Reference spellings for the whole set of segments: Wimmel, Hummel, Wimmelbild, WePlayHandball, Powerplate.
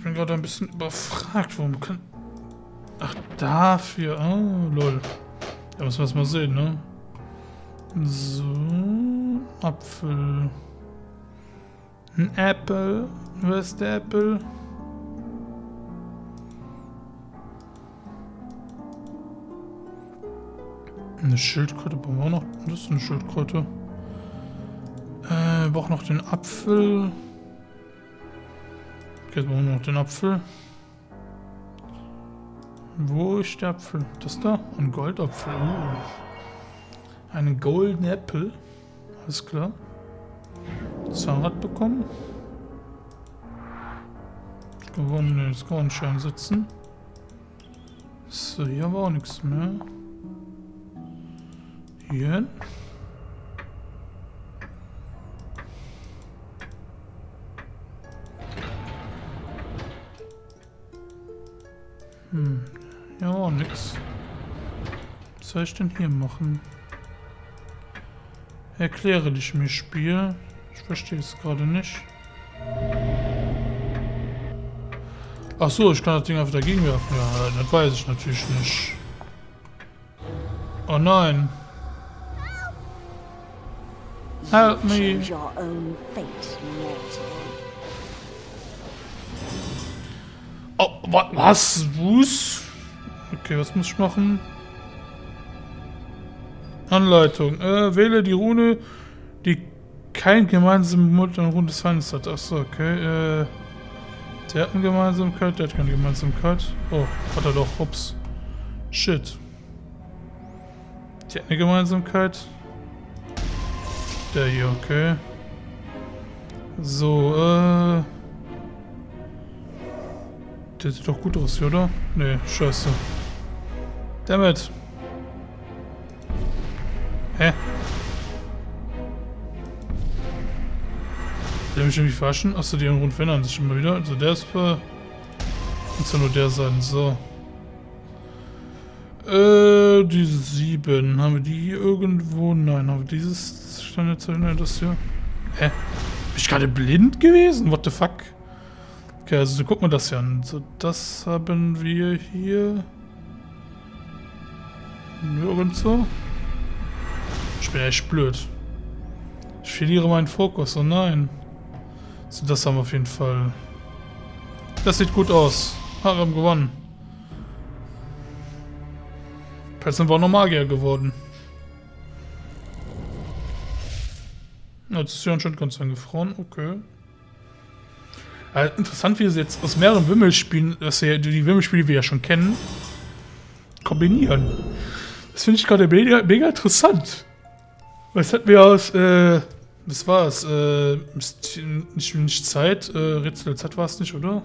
Ich bin gerade ein bisschen überfragt. Warum kann... Ach, dafür. Oh, lol. Da müssen wir es mal sehen, ne? So. Apfel. Ein Apple. Wo ist der Apple? Eine Schildkröte brauchen wir auch noch. Das ist eine Schildkröte. Wir brauchen noch den Apfel. Okay, jetzt brauchen wir noch den Apfel. Wo ist der Apfel? Das da? Ein Goldapfel. Oh. Einen Golden Apple. Alles klar. Zahnrad bekommen. Jetzt kann man nicht einsetzen. So, hier war auch nichts mehr. Hier. Ja, auch nix. Was soll ich denn hier machen? Erkläre dich mir, Spiel. Ich verstehe es gerade nicht. Ach so, ich kann das Ding einfach dagegen werfen. Ja, das weiß ich natürlich nicht. Oh nein. Help me. Oh, was? Wuss? Okay, was muss ich machen? Anleitung. Wähle die Rune, die kein gemeinsamen Mund und Rune des Feindes hat. Achso, okay. Der hat eine Gemeinsamkeit, der hat keine Gemeinsamkeit. Oh, hat er doch. Ups. Shit. Der hat eine Gemeinsamkeit. Der hier, okay. So, Der sieht doch gut aus hier, oder? Nee, scheiße. Damit. Hä? Der mich irgendwie verarschen? Achso, die Runden verändern sich immer wieder. Also der ist für... Muss ja nur der sein, so. Die 7. Haben wir die hier irgendwo? Nein, haben wir dieses kleine Zeichen, das hier? Hä? Bin ich gerade blind gewesen? What the fuck? Okay, also gucken wir das hier an. So, das haben wir hier. Nirgends so. Ich bin echt blöd. Ich verliere meinen Fokus, oh nein. So, das haben wir auf jeden Fall. Das sieht gut aus. Ah, wir haben gewonnen. Vielleicht sind wir auch noch Magier geworden. Jetzt ist ja anscheinend ganz angefroren, okay. Also interessant, wie sie jetzt aus mehreren Wimmelspielen, dass wir die Wimmelspiele, die wir ja schon kennen, kombinieren. Das finde ich gerade mega, mega interessant. Was hatten wir aus, was war es? Nicht Zeit, Rätsel der Zeit war es nicht, oder?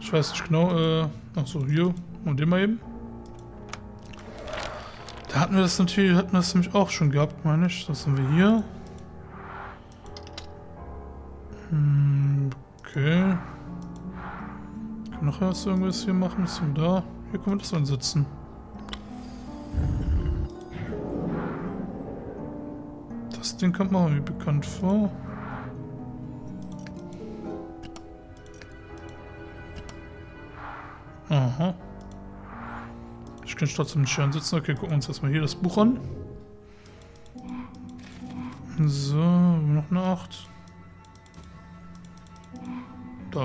Ich weiß nicht genau, achso, hier, und den mal eben. Da hatten wir das natürlich, hatten wir das nämlich auch schon gehabt, meine ich. Das haben wir hier. Okay. Kann noch was irgendwas hier machen? Was ist denn da? Hier können wir das einsetzen. Das Ding kommt mir auch irgendwie bekannt vor. Aha. Ich kann trotzdem nicht einsetzen. Okay, gucken wir uns erstmal hier das Buch an. So, noch eine 8.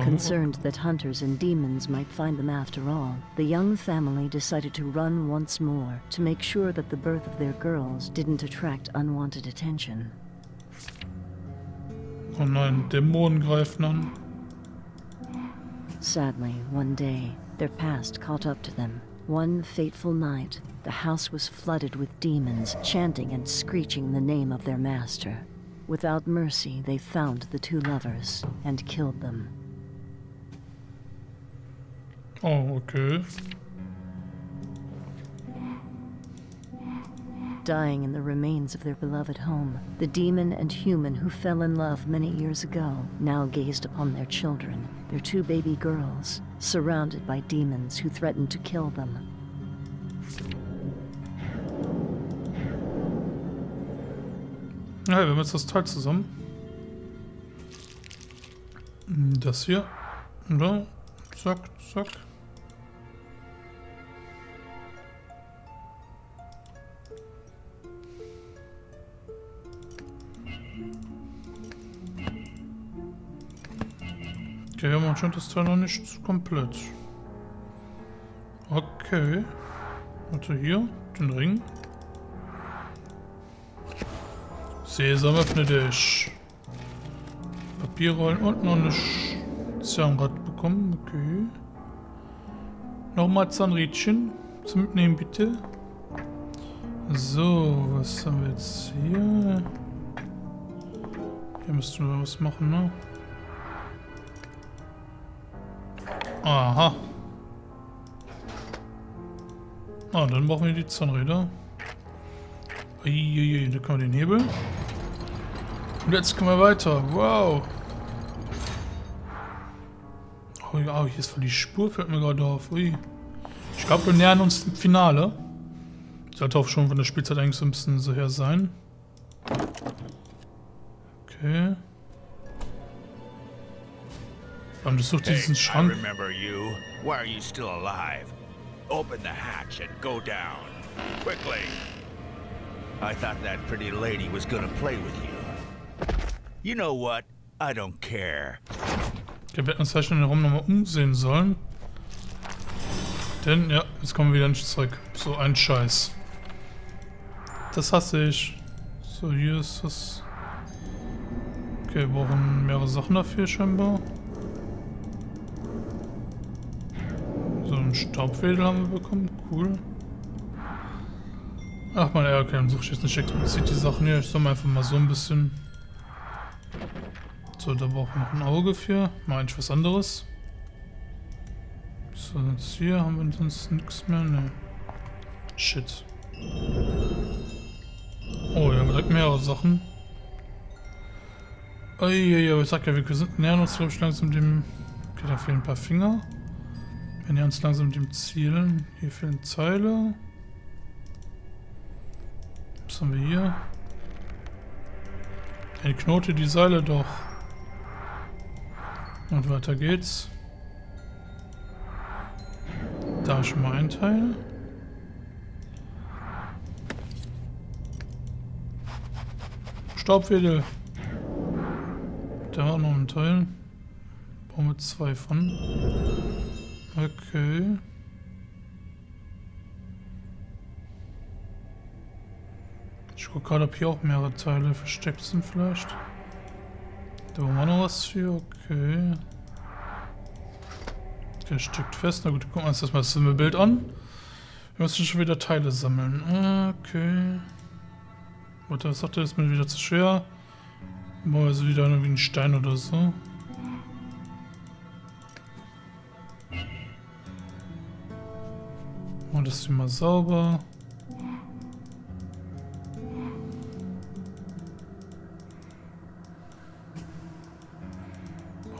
Concerned that hunters and demons might find them after all, the young family decided to run once more to make sure that the birth of their girls didn't attract unwanted attention. Oh nein, Dämonen greifen an. Sadly, one day, their past caught up to them. One fateful night, the house was flooded with demons chanting and screeching the name of their master. Without mercy, they found the two lovers and killed them. Oh, okay. Dying in the remains of their beloved home, the demon and human who fell in love many years ago now gazed upon their children, their two baby girls, surrounded by demons who threatened to kill them. Ja, wir haben jetzt das Teil zusammen. Das hier. So, zack, zack. Okay, wir haben anscheinend das Teil noch nicht komplett. Okay. Warte, hier, den Ring. Sesam, öffne dich. Papierrollen und noch eine Zahnrad bekommen, okay. Nochmal Zahnrädchen zum Mitnehmen, bitte. So, was haben wir jetzt hier? Hier müssten wir was machen, ne? Aha. Ah, dann brauchen wir die Zahnräder. Uiuiui, da können wir den Hebel. Und jetzt können wir weiter. Wow. Oh ja, hier ist voll die Spur, fällt mir gerade auf. Ui. Ich glaube, wir nähern uns dem Finale. Sollte auch schon von der Spielzeit eigentlich so ein bisschen so her sein. Okay. Dann sucht diesen Schrank. Hey, I remember you. Why are you still alive? Open the hatch and go down. Quickly. I thought that pretty lady was gonna play with you. You know what? I don't care. Wir hätten uns vielleicht in den Raum nochmal umsehen sollen. Denn, ja, jetzt kommen wir wieder nicht zurück. So ein Scheiß. Das hasse ich. So, hier ist das. Okay, wir brauchen mehrere Sachen dafür scheinbar. So einen Staubwedel haben wir bekommen. Cool. Ach man, ja, okay, dann suche ich jetzt nicht explizit die Sachen hier. Ich soll einfach mal so ein bisschen. So, da brauchen wir noch ein Auge für. Mal eigentlich was anderes. So, jetzt hier haben wir sonst nichts mehr. Ne. Shit. Oh, hier haben wir direkt mehrere Sachen. Uiuiui, aber ich sag ja, wir nähern uns, glaube ich, langsam dem. Okay, da fehlen ein paar Finger. Wir nähern uns langsam dem Ziel. Hier fehlen Zeile. Was haben wir hier? Eine Knote, die Seile doch. Und weiter geht's. Da ist schon mal ein Teil. Staubwedel. Da auch noch ein Teil. Brauchen wir zwei von. Okay. Ich gucke gerade, ob hier auch mehrere Teile versteckt sind vielleicht. Da haben wir noch was für, okay. Der steckt fest. Na gut, gucken wir uns das mal das Wimmelbild an. Wir müssen schon wieder Teile sammeln. Okay. Warte, was sagt er? Das ist mir wieder zu schwer. Brauchen wir also wieder irgendwie einen Stein oder so. Machen wir das hier mal sauber.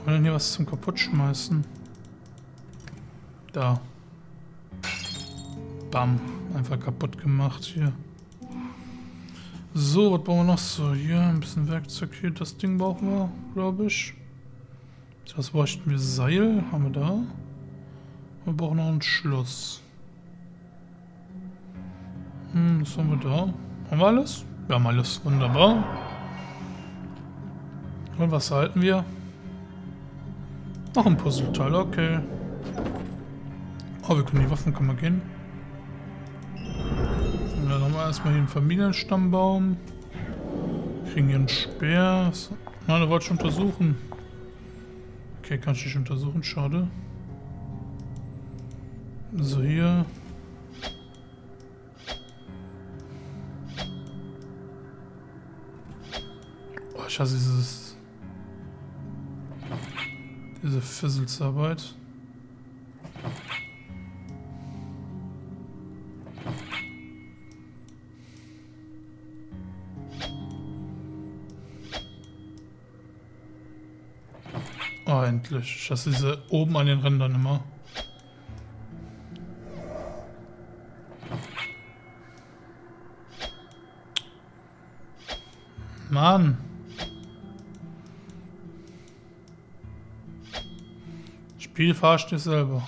Wollen wir hier was zum kaputt schmeißen? Da. Bam. Einfach kaputt gemacht hier. So, was brauchen wir noch so? Hier ein bisschen Werkzeug hier. Das Ding brauchen wir, glaube ich. Das bräuchten wir Seil. Haben wir da. Wir brauchen noch einen Schloss. Hm, was haben wir da? Haben wir alles? Wir haben alles. Wunderbar. Und was erhalten wir? Noch ein Puzzleteil, okay. Oh, wir können die Waffenkammer gehen. Dann haben wir erstmal hier einen Familienstammbaum. Kriegen hier einen Speer. Nein, da wollte ich untersuchen. Okay, kann ich nicht untersuchen, schade. So, hier. Oh, ich hasse dieses. Diese Fizzelsarbeit. Oh, endlich. Ich hasse diese oben an den Rändern immer. Mann. Spiel fahrst du selber.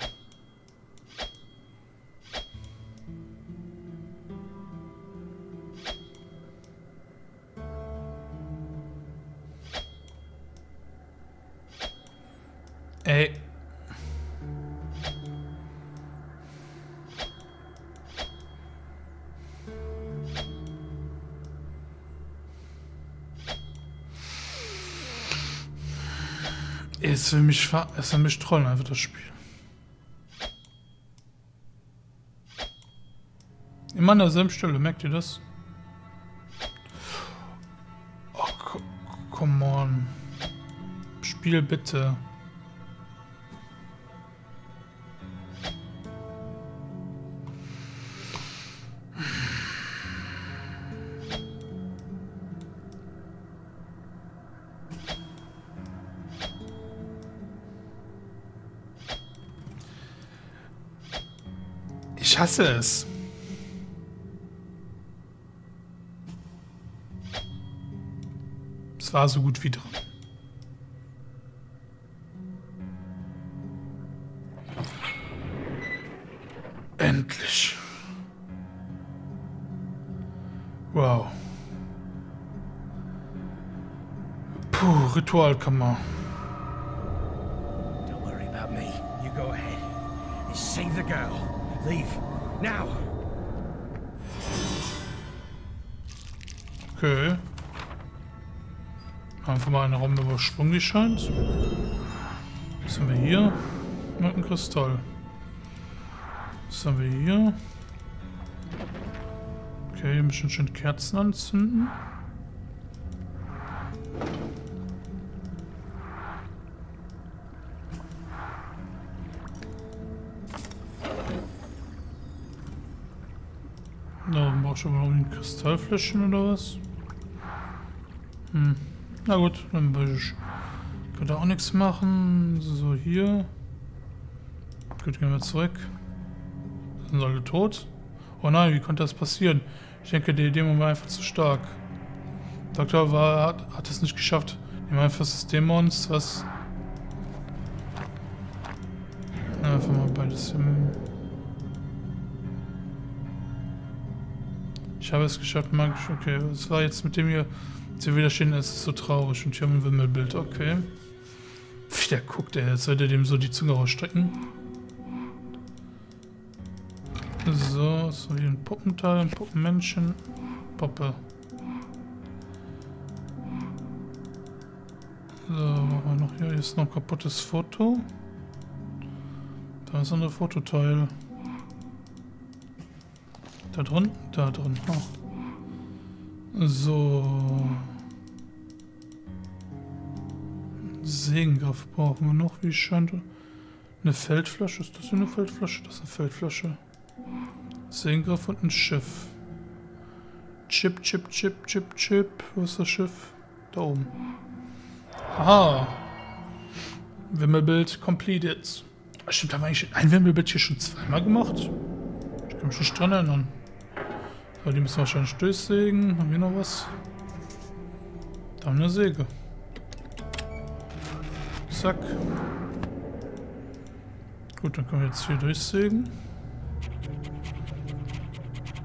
Es will mich trollen, einfach das Spiel. Immer an derselben Stelle, merkt ihr das? Oh, come on. Spiel bitte. Ich hasse es. Es war so gut wie drin. Endlich. Wow. Puh, Ritualkammer. Don't worry about me. You go ahead. You save the girl. Leave now. Okay. Einfach mal einen Raum übersprungen, wie scheint. Was haben wir hier? Mit einem Kristall. Was haben wir hier? Okay, hier müssen schon Kerzen anzünden. Schon mal um die Kristallfläschchen oder was? Hm. Na gut, dann kann da auch nichts machen. So, hier. Gut, gehen wir zurück. Sind alle tot? Oh nein, wie konnte das passieren? Ich denke, die Dämon war einfach zu stark. Doktor hat es nicht geschafft. Dem Einfluss des Dämons, was? Na, einfach mal beides hin. Ich habe es geschafft, magisch. Okay, was war jetzt mit dem hier? Sie widerstehen, es ist so traurig. Und hier haben wir ein Wimmelbild. Okay. Wie der guckt, ey. Jetzt sollte dem so die Zunge rausstrecken. So, so hier ein Puppenteil, ein Puppenmännchen. Puppe. So, machen wir noch hier. Hier ist noch ein kaputtes Foto. Da ist noch ein Fototeil. Da drin? Da drin. Oh. So. Segengriff brauchen wir noch, wie es scheint. Eine Feldflasche. Ist das hier eine Feldflasche? Das ist eine Feldflasche. Segengriff und ein Schiff. Chip, chip, chip, chip, chip. Wo ist das Schiff? Da oben. Aha. Wimmelbild completed. Stimmt, haben wir eigentlich ein Wimmelbild hier schon zweimal gemacht? Ich kann mich nicht dran erinnern. So, die müssen wahrscheinlich durchsägen. Haben wir noch was? Da haben wir eine Säge. Zack. Gut, dann können wir jetzt hier durchsägen.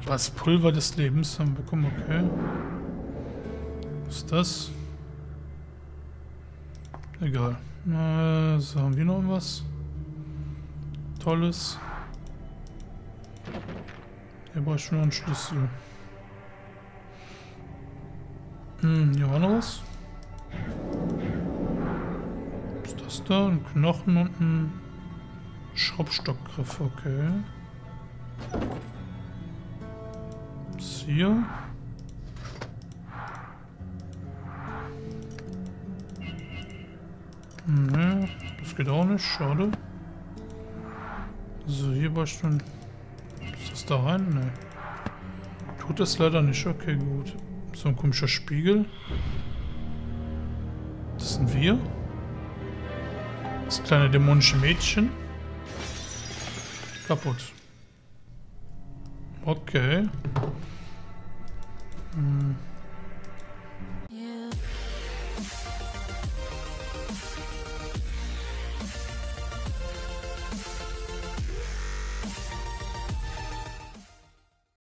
Was? Pulver des Lebens haben wir bekommen, okay. Was ist das? Egal. So, haben wir noch was? Tolles. Hier brauche ich schon noch einen Schlüssel. Hm, hier war noch was. Was ist das da? Ein Knochen und ein Schraubstockgriff, okay. Was ist hier? Ne, das geht auch nicht, schade. So, hier brauche ich schon... da rein? Ne. Tut es leider nicht. Okay, gut. So ein komischer Spiegel. Das sind wir. Das kleine dämonische Mädchen. Kaputt. Okay. Hm.